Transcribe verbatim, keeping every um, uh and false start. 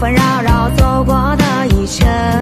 纷扰扰走过的一生。